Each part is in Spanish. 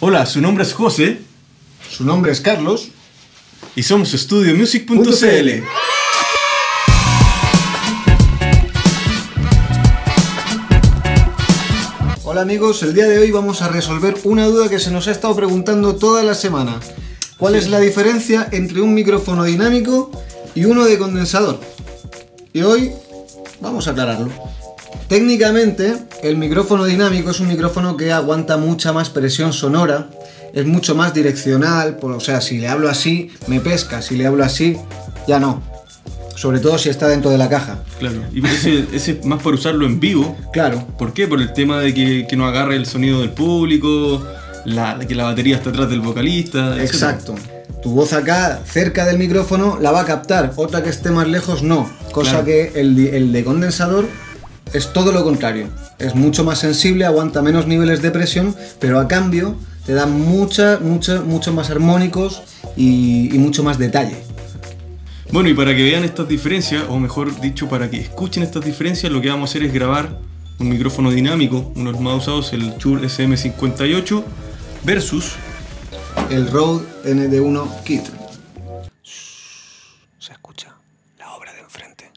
Hola, su nombre es José. Su nombre es Carlos. Y somos studiomusic.cl. Hola amigos, el día de hoy vamos a resolver una duda que se nos ha estado preguntando toda la semana. ¿Cuál es la diferencia entre un micrófono dinámico y uno de condensador? Y hoy vamos a aclararlo. Técnicamente, el micrófono dinámico es un micrófono que aguanta mucha más presión sonora, es mucho más direccional, o sea, si le hablo así, me pesca, si le hablo así, ya no. Sobre todo si está dentro de la caja. Claro, y ese es más para usarlo en vivo. Claro. ¿Por qué? Por el tema de que no agarre el sonido del público, que la batería está atrás del vocalista, etc. Exacto. Tu voz acá, cerca del micrófono, la va a captar, otra que esté más lejos no. Cosa que el de condensador es todo lo contrario. Es mucho más sensible, aguanta menos niveles de presión, pero a cambio te da mucho más armónicos y mucho más detalle. Bueno, y para que vean estas diferencias, o mejor dicho, para que escuchen estas diferencias, lo que vamos a hacer es grabar un micrófono dinámico, uno de los más usados, el Shure SM58, versus el Rode ND1 Kit. Se escucha la obra de enfrente.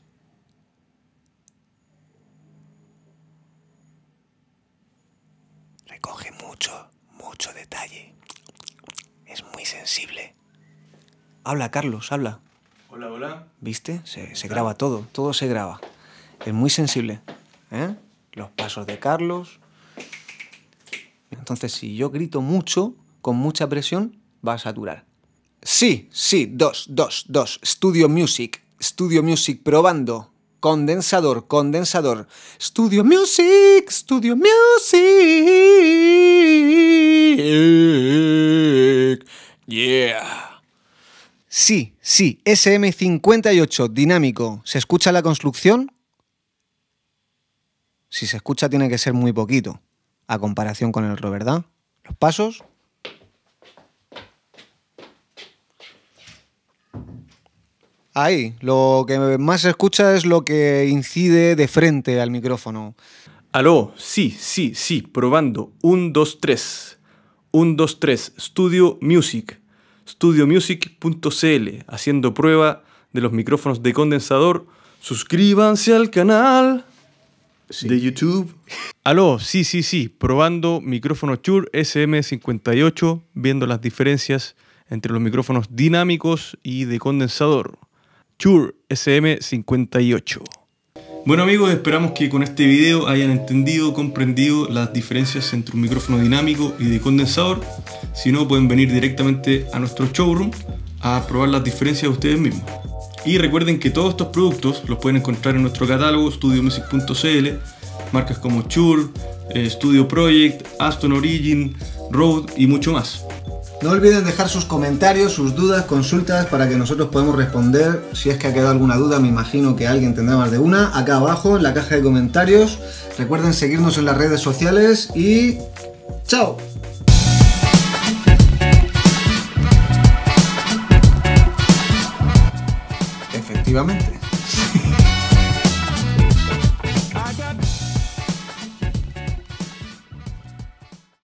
Recoge mucho detalle. Es muy sensible. Habla, Carlos, habla. Hola, hola. ¿Viste? Se graba todo, todo se graba. Es muy sensible, ¿eh? Los pasos de Carlos. Entonces, si yo grito mucho, con mucha presión, va a saturar. Sí, dos. Studio Music, probando. Condensador. Studio Music. Yeah. Sí, SM58, dinámico. ¿Se escucha la construcción? Si se escucha tiene que ser muy poquito, a comparación con el Rode, ¿verdad? Los pasos. Ahí, lo que más se escucha es lo que incide de frente al micrófono. Aló, sí, probando. 1, 2, 3. 1, 2, 3, studiomusic.cl, haciendo prueba de los micrófonos de condensador. Suscríbanse al canal de YouTube. Aló, sí, probando micrófono Shure SM58, viendo las diferencias entre los micrófonos dinámicos y de condensador. Shure SM58. Bueno amigos, esperamos que con este video hayan entendido, comprendido las diferencias entre un micrófono dinámico y de condensador. Si no, pueden venir directamente a nuestro showroom a probar las diferencias de ustedes mismos. Y recuerden que todos estos productos los pueden encontrar en nuestro catálogo studiomusic.cl. Marcas como Shure, Studio Project, Aston Origin, Rode y mucho más. No olviden dejar sus comentarios, sus dudas, consultas, para que nosotros podamos responder. Si es que ha quedado alguna duda, me imagino que alguien tendrá más de una. Acá abajo, en la caja de comentarios. Recuerden seguirnos en las redes sociales y ¡chao! Efectivamente.